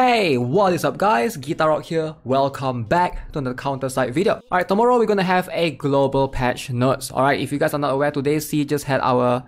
Hey, what is up guys, Gitarok here, welcome back to another Counter:Side video. Alright, tomorrow we're gonna have a global patch notes. Alright, if you guys are not aware, today C just had our,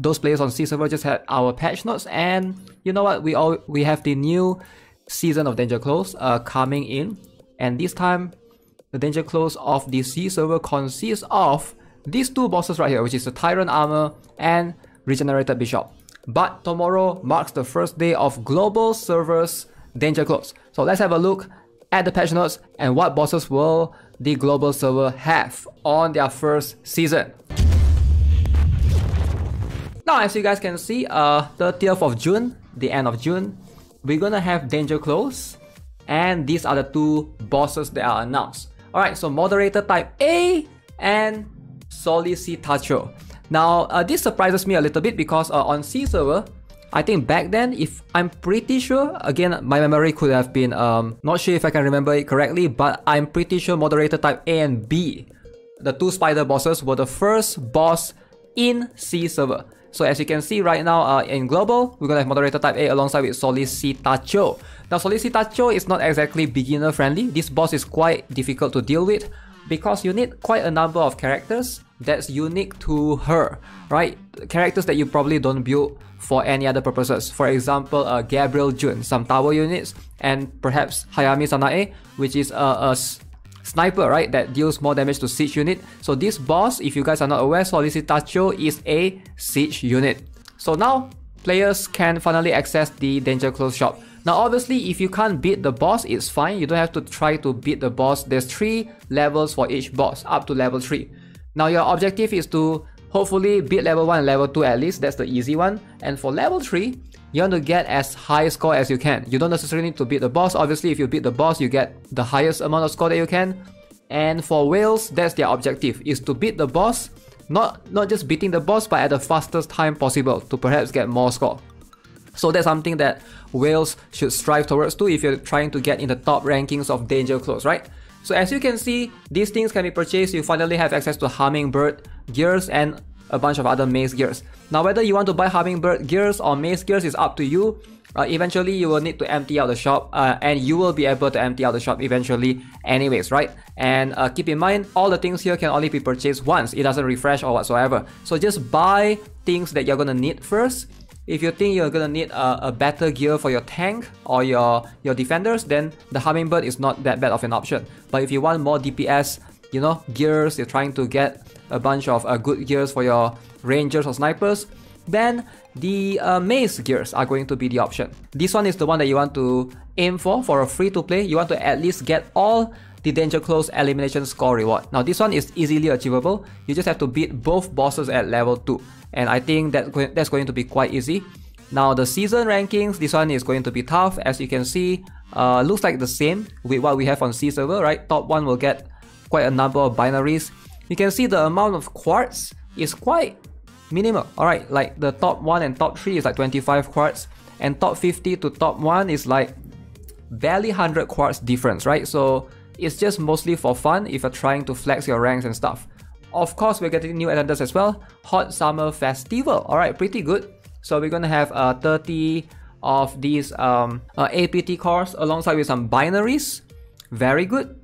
those players on C server just had our patch notes, and you know what, we have the new season of Danger Close coming in, and this time, the Danger Close of the C server consists of these two bosses right here, which is the Tyrant Armor and Regenerated Bishop. But tomorrow marks the first day of global servers Danger Close. So let's have a look at the patch notes and what bosses will the global server have on their first season. Now, as you guys can see, 30th of June, the end of June, we're gonna have Danger Close, and these are the two bosses that are announced. Alright, so Moderator Type A and Solitacho. Now, this surprises me a little bit because on C server, I think back then, if I'm pretty sure, again, my memory could have been, not sure if I can remember it correctly, but I'm pretty sure Moderator Type A and B, the two spider bosses, were the first boss in C server. So as you can see right now, in global, we're gonna have Moderator Type A alongside with Solitacho. Now, Solitacho is not exactly beginner friendly. This boss is quite difficult to deal with because you need quite a number of characters that's unique to her, right? Characters that you probably don't build for any other purposes. For example, Gabriel Jun, some tower units, and perhaps Hayami Sanae, which is a sniper, right? That deals more damage to siege unit. So this boss, if you guys are not aware, Solitacho is a siege unit. So now, players can finally access the Danger Close shop. Now obviously, if you can't beat the boss, it's fine. You don't have to try to beat the boss. There's 3 levels for each boss, up to level 3. Now your objective is to hopefully beat level 1 and level 2 at least, that's the easy one. And for level 3, you want to get as high a score as you can. You don't necessarily need to beat the boss. Obviously, if you beat the boss, you get the highest amount of score that you can. And for whales, that's their objective, is to beat the boss, not just beating the boss, but at the fastest time possible to perhaps get more score. So that's something that whales should strive towards too if you're trying to get in the top rankings of Danger Close, right? So as you can see, these things can be purchased. You finally have access to Hummingbird gears and a bunch of other maze gears. Now whether you want to buy Hummingbird gears or maze gears is up to you. Eventually you will need to empty out the shop, and you will be able to empty out the shop eventually anyways, right? And keep in mind, all the things here can only be purchased once. It doesn't refresh or whatsoever. So just buy things that you're gonna need first. If you think you're gonna need a better gear for your tank or your defenders, then the Hummingbird is not that bad of an option. But if you want more DPS, you know, gears, you're trying to get a bunch of good gears for your rangers or snipers, then the maze gears are going to be the option. This one is the one that you want to aim for a free-to-play. You want to at least get all the Danger Close elimination score reward. Now this one is easily achievable. You just have to beat both bosses at level 2. And I think that's going to be quite easy. Now the season rankings, this one is going to be tough. As you can see, looks like the same with what we have on C server, right? Top 1 will get quite a number of binaries. You can see the amount of quartz is quite minimal. Alright, like the top 1 and top 3 is like 25 quartz. And top 50 to top 1 is like barely 100 quartz difference, right? So it's just mostly for fun if you're trying to flex your ranks and stuff. Of course, we're getting new attendance as well. Hot Summer Festival. Alright, pretty good. So we're gonna have 30 of these APT cores alongside with some binaries. Very good.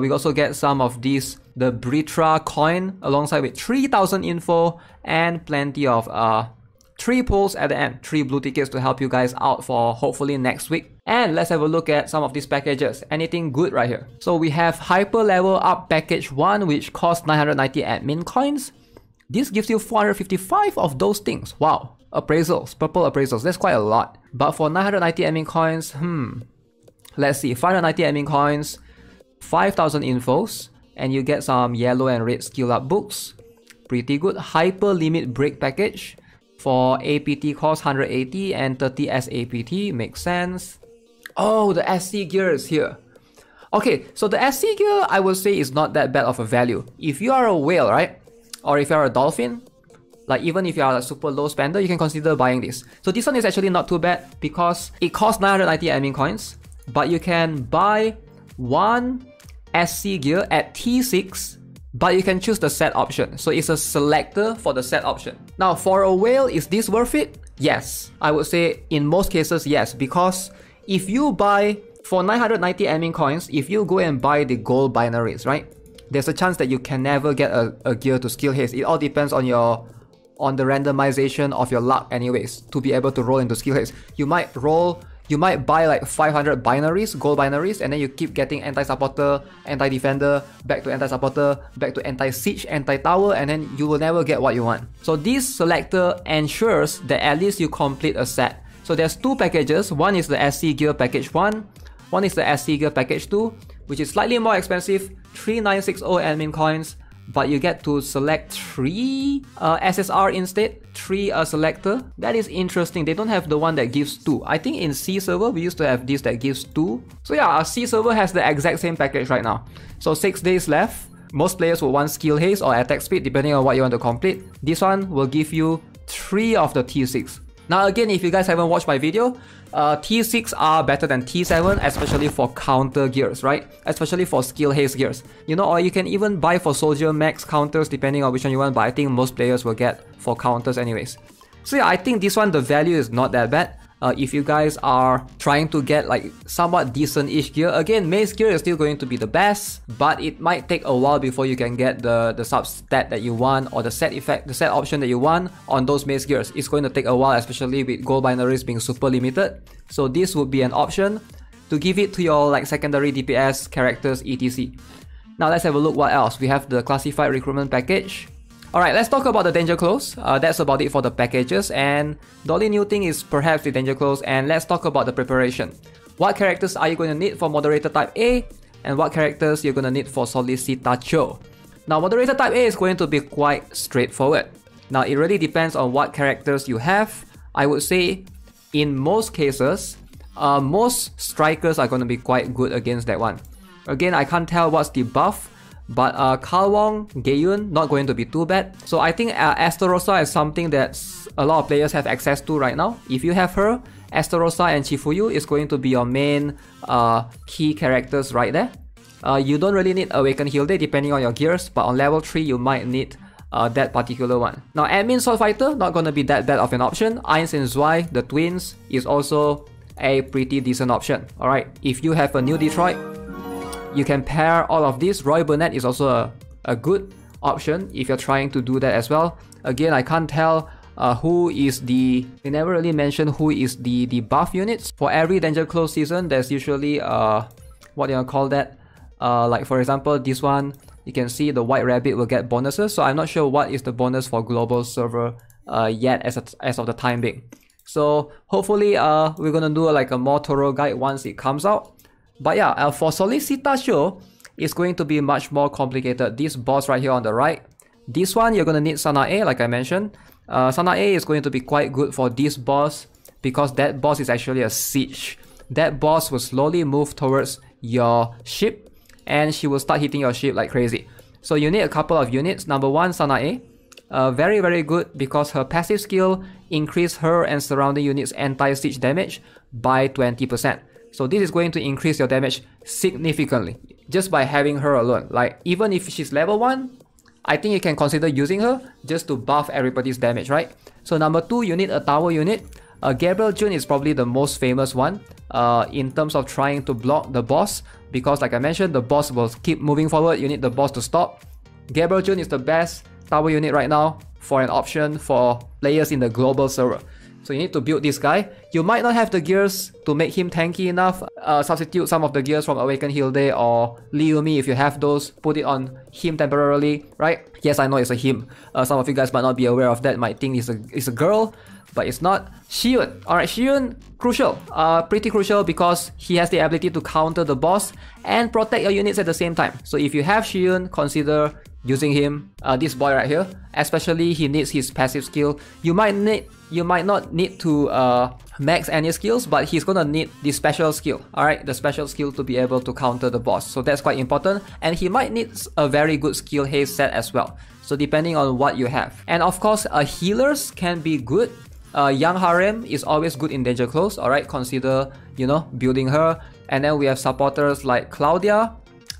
We also get some of these, the Britra coin alongside with 3,000 info and plenty of 3 pulls at the end. 3 blue tickets to help you guys out for hopefully next week. And let's have a look at some of these packages. Anything good right here? So we have Hyper Level Up Package 1, which costs 990 admin coins. This gives you 455 of those things. Wow. Appraisals. Purple appraisals. That's quite a lot. But for 990 admin coins, let's see. 590 admin coins, 5,000 infos, and you get some yellow and red skill up books. Pretty good. Hyper Limit Break Package. For APT cost 180 and 30 SAPT, makes sense. Oh, the SC gear is here. Okay, so the SC gear, I would say, is not that bad of a value. If you are a whale, right? Or if you are a dolphin, like even if you are a super low spender, you can consider buying this. So this one is actually not too bad because it costs 990 admin coins, but you can buy 1 SC gear at T6, but you can choose the set option. So it's a selector for the set option. Now for a whale, is this worth it? Yes. I would say in most cases, yes, because if you buy, for 990 admin coins, if you go and buy the gold binaries, right, there's a chance that you can never get a gear to skill haste. It all depends on your, on the randomization of your luck anyways, to be able to roll into skill haste. You might roll, you might buy like 500 binaries, gold binaries, and then you keep getting anti-supporter, anti-defender, back to anti-supporter, back to anti-siege, anti-tower, and then you will never get what you want. So this selector ensures that at least you complete a set. So there's two packages, one is the SC gear package 1, one is the SC gear package 2, which is slightly more expensive, 3960 admin coins, but you get to select 3 SSR instead, 3 selector. That is interesting, they don't have the one that gives 2. I think in C server, we used to have this that gives 2. So yeah, our C server has the exact same package right now. So 6 days left, most players will want skill haste or attack speed depending on what you want to complete. This one will give you 3 of the T6. Now again, if you guys haven't watched my video, T6 are better than T7, especially for counter gears, right? Especially for skill haste gears. You know, or you can even buy for soldier max counters depending on which one you want, but I think most players will get for counters anyways. So yeah, I think this one, the value is not that bad. If you guys are trying to get like somewhat decent-ish gear, again, mace gear is still going to be the best, but it might take a while before you can get the sub-stat that you want or the set effect, the set option that you want on those mace gears. It's going to take a while, especially with gold binaries being super limited. So this would be an option to give it to your like secondary DPS characters, etc. Now let's have a look what else. We have the classified recruitment package. Alright, let's talk about the Danger Close. That's about it for the packages, and the only new thing is perhaps the Danger Close, and let's talk about the preparation. What characters are you going to need for Moderator Type A, and what characters you're going to need for Solitacho? Now, Moderator Type A is going to be quite straightforward. Now, it really depends on what characters you have. I would say, in most cases, most strikers are going to be quite good against that one. Again, I can't tell what's the buff, but Kalwong, Gaeyun, not going to be too bad. So I think Asterosa is something that a lot of players have access to right now. If you have her, Asterosa and Chifuyu is going to be your main key characters right there. You don't really need Awakened Heal Day depending on your gears, but on level 3 you might need that particular one. Now Admin Swordfighter, not going to be that bad of an option. Ains and Zwai, the twins, is also a pretty decent option. Alright, if you have a new Detroit, you can pair all of these. Roy Burnett is also a good option if you're trying to do that as well. Again, I can't tell who is the... They never really mention who is the buff units. For every Danger Close season, there's usually... what do you call that? Like for example, this one, you can see the White Rabbit will get bonuses. So I'm not sure what is the bonus for global server yet as of the time being. So hopefully we're going to do like a more thorough guide once it comes out. But yeah, for Solitacho, it's going to be much more complicated. This boss right here on the right, this one you're going to need Sanae, like I mentioned. Sanae is going to be quite good for this boss because that boss is actually a siege. That boss will slowly move towards your ship and she will start hitting your ship like crazy. So you need a couple of units. Number one, Sanae. Very, very good because her passive skill increases her and surrounding units' anti-siege damage by 20%. So this is going to increase your damage significantly just by having her alone. Like even if she's level 1, I think you can consider using her just to buff everybody's damage, right? So number 2, you need a tower unit. Gabriel Jun is probably the most famous one in terms of trying to block the boss because like I mentioned, the boss will keep moving forward. You need the boss to stop. Gabriel Jun is the best tower unit right now for an option for players in the global server. So you need to build this guy. You might not have the gears to make him tanky enough. Substitute some of the gears from Awakened Heal Day or Liyumi if you have those. Put it on him temporarily, right? Yes, I know it's a him. Some of you guys might not be aware of that. Might think it's a girl, but it's not. Shiyun. Alright, Shiyun, crucial. Pretty crucial because he has the ability to counter the boss and protect your units at the same time. So if you have Shiyun, consider using him, this boy right here. Especially he needs his passive skill. You might not need to max any skills, but he's gonna need the special skill. Alright, the special skill to be able to counter the boss. So that's quite important. And he might need a very good skill haste set as well. So depending on what you have. And of course, healers can be good. Young Harem is always good in Danger Close. Alright, consider, you know, building her. And then we have supporters like Claudia.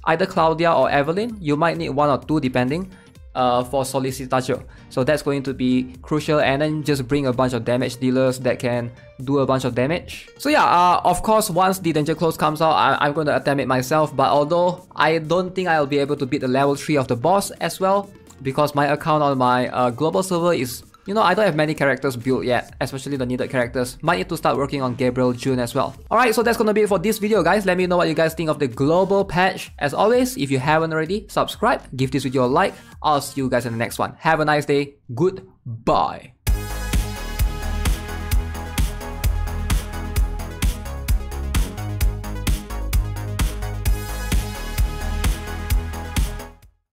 Either Claudia or Evelyn, you might need one or two depending. for Solitacho. So that's going to be crucial, and then just bring a bunch of damage dealers that can do a bunch of damage. So yeah, of course, once the Danger Close comes out, I'm going to attempt it myself, but although I don't think I'll be able to beat the level 3 of the boss as well, because my account on my global server is, you know, I don't have many characters built yet, especially the needed characters. Might need to start working on Gabriel Jun as well. Alright, so that's gonna be it for this video, guys. Let me know what you guys think of the global patch. As always, if you haven't already, subscribe, give this video a like. I'll see you guys in the next one. Have a nice day. Goodbye.